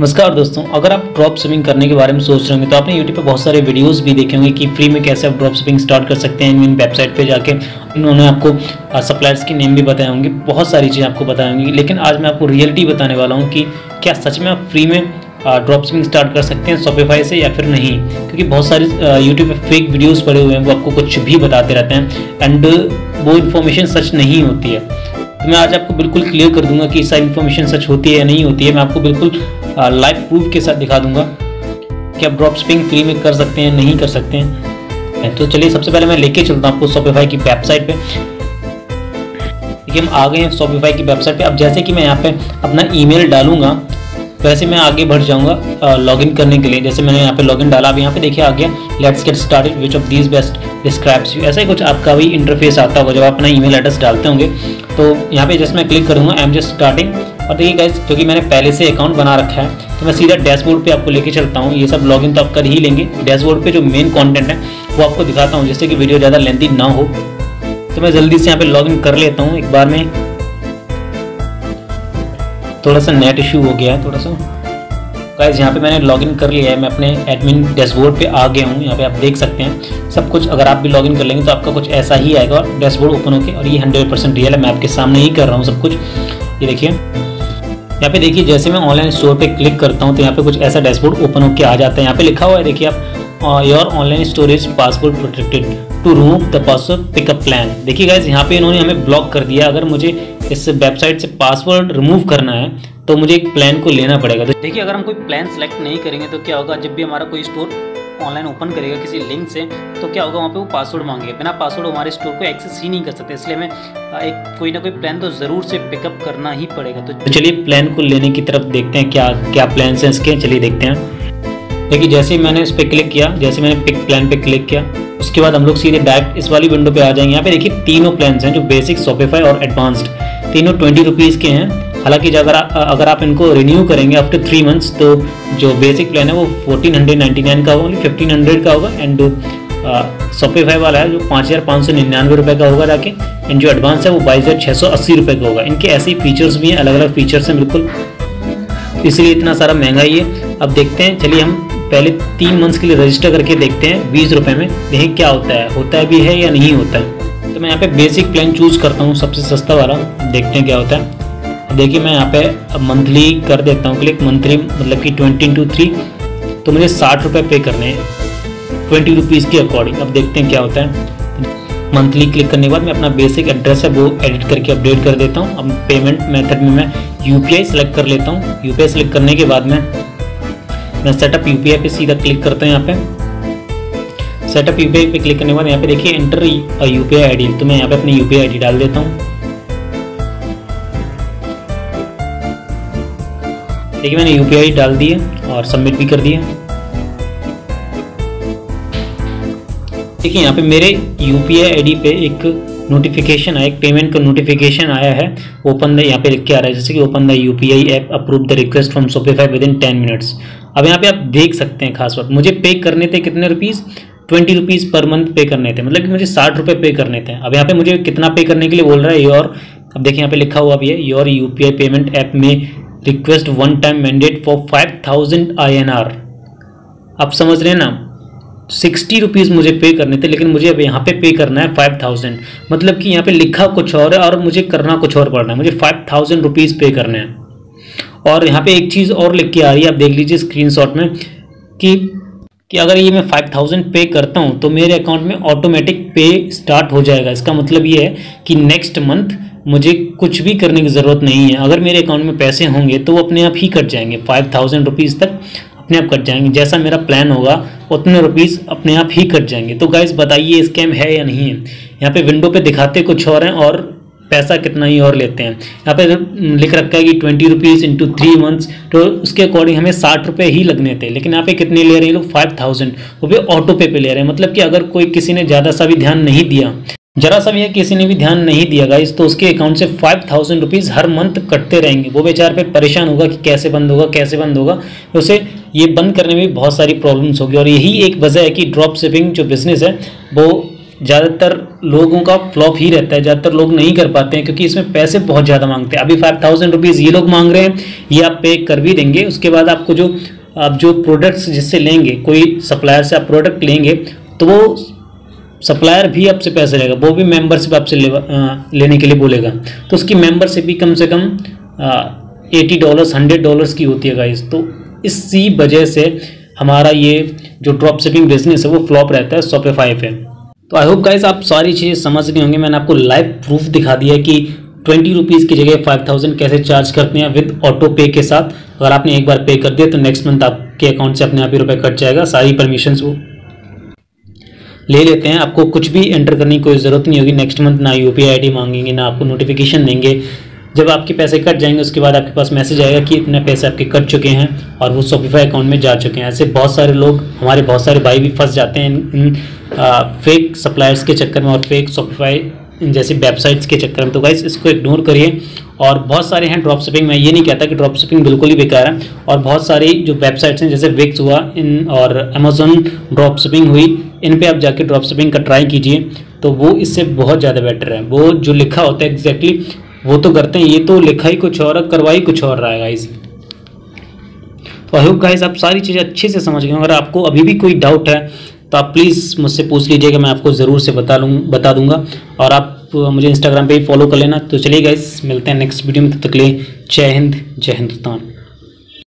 नमस्कार दोस्तों, अगर आप ड्रॉप शिपिंग करने के बारे में सोच रहे होंगे तो आपने यूट्यूब पर बहुत सारे वीडियोस भी देखे होंगे कि फ्री में कैसे आप ड्रॉप शिपिंग स्टार्ट कर सकते हैं। इन वेबसाइट पे जाके उन्होंने आपको सप्लायर्स के नेम भी बताए होंगे, बहुत सारी चीज़ें आपको बताई होंगी। लेकिन आज मैं आपको रियलिटी बताने वाला हूँ कि क्या सच में आप फ्री में ड्रॉप शिपिंग स्टार्ट कर सकते हैं शॉपिफाई से या फिर नहीं, क्योंकि बहुत सारे यूट्यूब पर फेक वीडियोज़ पड़े हुए हैं, वो आपको कुछ भी बताते रहते हैं एंड वो इन्फॉर्मेशन सच नहीं होती है। तो मैं आज आपको बिल्कुल क्लियर कर दूंगा कि सारी इन्फॉर्मेशन सच होती है या नहीं होती है। मैं आपको बिल्कुल लाइव प्रूफ के साथ दिखा दूंगा कि आप ड्रॉप शिपिंग फ्री में कर सकते हैं, नहीं कर सकते हैं। तो चलिए सबसे पहले मैं लेके चलता हूँ आपको शॉपिफाई की वेबसाइट पे। देखिए हम आ गए हैं शॉपिफाई की वेबसाइट पे। अब जैसे कि मैं यहाँ पे अपना ईमेल डालूंगा वैसे मैं आगे बढ़ जाऊँगा लॉगिन करने के लिए। जैसे मैंने यहाँ पे लॉगिन डाला, अब यहाँ पे देखिए आ गया let's get started which of these best describes you. ऐसा ही कुछ आपका भी इंटरफेस आता होगा जब आप अपना ईमेल एड्रेस डालते होंगे। तो यहाँ पे जैसे मैं क्लिक करूँगा आई एम जस्ट स्टार्टिंग, और देखिए गाइस क्योंकि मैंने पहले से अकाउंट बना रखा है तो मैं सीधा डैशबोर्ड पे आपको लेके चलता हूँ। ये सब लॉगिन तो आप कर ही लेंगे। डैशबोर्ड पे जो मेन कंटेंट है वो आपको दिखाता हूँ जिससे कि वीडियो ज़्यादा लेंथी ना हो। तो मैं जल्दी से यहाँ पे लॉगिन कर लेता हूँ एक बार में। थोड़ा सा नेट इशू हो गया है थोड़ा सा। गाइस यहाँ पे मैंने लॉगिन कर लिया है, मैं अपने एडमिन डैशबोर्ड पे आ गया हूँ। यहाँ पे आप देख सकते हैं सब कुछ। अगर आप भी लॉगिन कर लेंगे तो आपका कुछ ऐसा ही आएगा और डैशबोर्ड ओपन होके, और ये 100% रियल है, मैं आपके सामने ही कर रहा हूँ सब कुछ। ये देखिए यहाँ पे देखिए जैसे मैं ऑनलाइन स्टोर पे क्लिक करता हूँ तो यहाँ पे कुछ ऐसा डैशबोर्ड ओपन होके आ जाता है। यहाँ पे लिखा हुआ है देखिए आप, your online storage password protected to remove the password pick a plan. देखिए गाइस यहाँ पे इन्होंने हमें ब्लॉक कर दिया। अगर मुझे इस वेबसाइट से पासवर्ड रिमूव करना है तो मुझे एक प्लान को लेना पड़ेगा। तो देखिए अगर हम कोई प्लान सेलेक्ट नहीं करेंगे तो क्या होगा, जब भी हमारा कोई स्टोर ऑनलाइन ओपन करेगा किसी लिंक से तो क्या होगा, वहाँ पे वो पासवर्ड मांगेगा। बिना पासवर्ड हमारे स्टोर को एक्सेस ही नहीं कर सकते, इसलिए हमें एक कोई ना कोई प्लान तो ज़रूर से पिकअप करना ही पड़ेगा। तो चलिए प्लान को लेने की तरफ देखते हैं क्या क्या प्लान हैं इसके। चलिए देखते हैं। देखिए जैसे ही मैंने इस पर क्लिक किया, जैसे मैंने पिक प्लान पर क्लिक किया उसके बाद हम लोग सीधे डायरेक्ट इस वाली विंडो पर आ जाएंगे। यहाँ पे देखिए तीनों प्लान हैं, जो बेसिक, शॉपिफाई और एडवांस्ड, तीनों 20 रुपीज़ के हैं। हालांकि अगर आप इनको रिन्यू करेंगे आफ्टर 3 मंथ्स तो जो बेसिक प्लान है वो 1499 का होगा, 1500 का होगा, एंड शॉपिफाई वाला है जो 5599 रुपये का होगा जाके, एंड जो एडवांस है वो 22680 रुपये का होगा। इनके ऐसे ही फीचर्स भी हैं, अलग अलग फीचर्स हैं बिल्कुल, इसलिए इतना सारा महंगा ही है। अब देखते हैं, चलिए हम पहले 3 मंथ्स के लिए रजिस्टर करके देखते हैं 20 रुपये में, देखें क्या होता है भी है या नहीं होता है। तो मैं यहाँ पर बेसिक प्लान चूज़ करता हूँ सबसे सस्ता वाला, देखते हैं क्या होता है। देखिए मैं यहाँ पे मंथली कर देता हूँ क्लिक, मंथली मतलब कि 20 into 3, तो मुझे 60 रुपये पे करने हैं 20 रुपीज़ के अकॉर्डिंग। अब देखते हैं क्या होता है। मंथली क्लिक करने के बाद मैं अपना बेसिक एड्रेस है वो एडिट करके अपडेट कर देता हूँ। अब पेमेंट मेथड में मैं UPI सेलेक्ट कर लेता हूँ। UPI सेलेक्ट करने के बाद मैं सेटअप UPI पे सीधा क्लिक करता हूँ। यहाँ पे सेटअप UPI पे क्लिक करने के बाद यहाँ पे देखिए एंटर UPI ID, तो मैं यहाँ पे अपनी UPI ID डाल देता हूँ। देखिए मैंने UPI डाल दिए और सबमिट भी कर दिया। देखिए यहाँ पे मेरे UPI ID पे एक नोटिफिकेशन आया, एक पेमेंट का नोटिफिकेशन आया है। ओपन द, यहाँ पे लिख के आ रहा है जैसे कि open the UPI app, approve the request from Shopify within 10 minutes. अब यहाँ पे आप देख सकते हैं खास बात, मुझे पे करने थे कितने rupees, 20 rupees per month pay करने थे, मतलब कि मुझे 60 रुपये पे करने थे। अब यहाँ पे मुझे कितना पे करने के लिए बोल रहा है योर, अब देखिए यहाँ पे लिखा हुआ भी है योर UPI पेमेंट ऐप में request one time mandate for 5000 INR। आप समझ रहे हैं ना, 60 रुपीज़ मुझे पे करने थे लेकिन मुझे अब यहाँ पे पे करना है 5000, मतलब कि यहाँ पे लिखा कुछ और है और मुझे करना कुछ और पड़ना है। मुझे 5000 रुपीज़ पे करने हैं। और यहाँ पे एक चीज़ और लिख के आ रही है, आप देख लीजिए स्क्रीनशॉट में कि अगर ये मैं 5000 पे करता हूँ तो मेरे अकाउंट में ऑटोमेटिक पे स्टार्ट हो जाएगा। इसका मतलब ये है कि नेक्स्ट मंथ मुझे कुछ भी करने की ज़रूरत नहीं है। अगर मेरे अकाउंट में पैसे होंगे तो वो अपने आप ही कट जाएंगे, 5000 रुपीज़ तक अपने आप कट जाएंगे। जैसा मेरा प्लान होगा उतने रुपीज़ अपने आप ही कट जाएंगे। तो गाइस बताइए स्कैम है या नहीं है। यहाँ पे विंडो पे दिखाते कुछ और हैं और पैसा कितना ही और लेते हैं। यहाँ पे लिख रखा है कि 20 रुपीज़ into 3 मंथ्स, तो उसके अकॉर्डिंग हमें 60 रुपये ही लगने थे लेकिन यहाँ पे कितने ले रहे हैं लोग, 5000 रुपये ऑटो पे ले रहे हैं। मतलब कि अगर कोई किसी ने ज़्यादा सा भी ध्यान नहीं दिया, जरा सा भी है किसी ने भी ध्यान नहीं दिया गाइस, तो उसके अकाउंट से 5000 रुपीज़ हर मंथ कटते रहेंगे। वो बेचारा पे परेशान होगा कि कैसे बंद होगा। तो उसे ये बंद करने में बहुत सारी प्रॉब्लम्स होगी। और यही एक वजह है कि ड्रॉप शिपिंग जो बिज़नेस है वो ज़्यादातर लोगों का फ्लॉप ही रहता है, ज़्यादातर लोग नहीं कर पाते हैं क्योंकि इसमें पैसे बहुत ज़्यादा मांगते हैं। अभी 5000 रुपीज़ ये लोग मांग रहे हैं, ये आप पे कर भी देंगे। उसके बाद आपको जो आप जो प्रोडक्ट्स जिससे लेंगे, कोई सप्लायर से आप प्रोडक्ट लेंगे तो वो सप्लायर भी आपसे पैसे लेगा, वो भी मेंबरशिप आपसे लेने के लिए बोलेगा। तो उसकी मेंबरशिप भी कम से कम $80 $100 की होती है गाइस। तो इसी वजह से हमारा ये जो ड्रॉप शिपिंग बिजनेस है वो फ्लॉप रहता है शॉपिफाई पे। तो आई होप गाइस आप सारी चीज़ें समझ गए होंगे। मैंने आपको लाइव प्रूफ दिखा दिया है कि 20 रुपीज़ की जगह 5000 कैसे चार्ज करते हैं विद ऑटो पे के साथ। अगर आपने एक बार पे कर दिया तो नेक्स्ट मंथ आपके अकाउंट से अपने आप ही रुपये कट जाएगा। सारी परमिशंस वो ले लेते हैं, आपको कुछ भी एंटर करने की कोई ज़रूरत नहीं होगी। नेक्स्ट मंथ ना UPI ID मांगेंगे, ना आपको नोटिफिकेशन देंगे। जब आपके पैसे कट जाएंगे उसके बाद आपके पास मैसेज आएगा कि इतने पैसे आपके कट चुके हैं और वो शॉपिफाई अकाउंट में जा चुके हैं। ऐसे बहुत सारे लोग, हमारे बहुत सारे भाई भी फंस जाते हैं इन फेक सप्लायर्स के चक्कर में और फेक शॉपिफाई जैसी वेबसाइट्स के चक्कर में। तो गाइस इसको इग्नोर करिए। और बहुत सारे हैं ड्रॉप शिपिंग, मैं ये नहीं कहता कि ड्रॉप शिपिंग बिल्कुल ही बेकार है। और बहुत सारी जो वेबसाइट्स हैं जैसे विक्स हुआ इन और अमेजोन ड्रॉप शिपिंग हुई, इन पे आप जाके ड्रॉप शिपिंग का ट्राई कीजिए तो वो इससे बहुत ज़्यादा बेटर है। वो जो लिखा होता है एग्जैक्टली वो तो करते हैं, ये तो लिखा ही कुछ और करवा ही कुछ और रहा है गाइस। तो आई होप गाइस आप सारी चीज़ें अच्छे से समझ गए। अगर आपको अभी भी कोई डाउट है तो आप प्लीज़ मुझसे पूछ लीजिएगा, मैं आपको ज़रूर से बता दूंगा। और आप मुझे इंस्टाग्राम पे ही फॉलो कर लेना। तो चलिए गाइस मिलते हैं नेक्स्ट वीडियो में, तब तक के लिए जय हिंद, जय हिंदुस्तान।